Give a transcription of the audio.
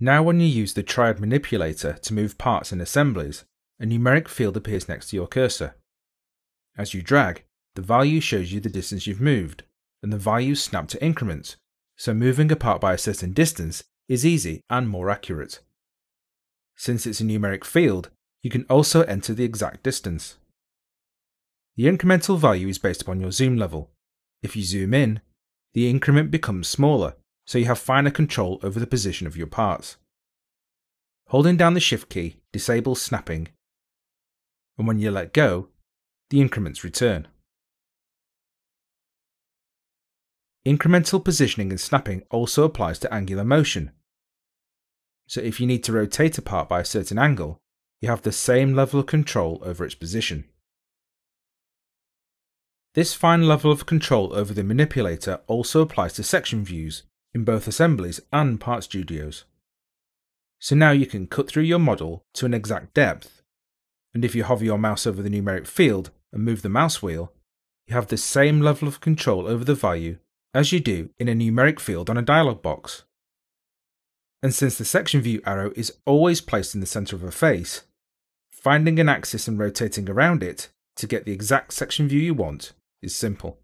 Now when you use the triad manipulator to move parts and assemblies, a numeric field appears next to your cursor. As you drag, the value shows you the distance you've moved, and the values snap to increments, so moving a part by a certain distance is easy and more accurate. Since it's a numeric field, you can also enter the exact distance. The incremental value is based upon your zoom level. If you zoom in, the increment becomes smaller, so you have finer control over the position of your parts. Holding down the Shift key disables snapping, and when you let go, the increments return. Incremental positioning and snapping also applies to angular motion. So if you need to rotate a part by a certain angle, you have the same level of control over its position. This fine level of control over the manipulator also applies to section views in both assemblies and part studios. So now you can cut through your model to an exact depth, and if you hover your mouse over the numeric field and move the mouse wheel, you have the same level of control over the value as you do in a numeric field on a dialog box. And since the section view arrow is always placed in the centre of a face, finding an axis and rotating around it to get the exact section view you want is simple.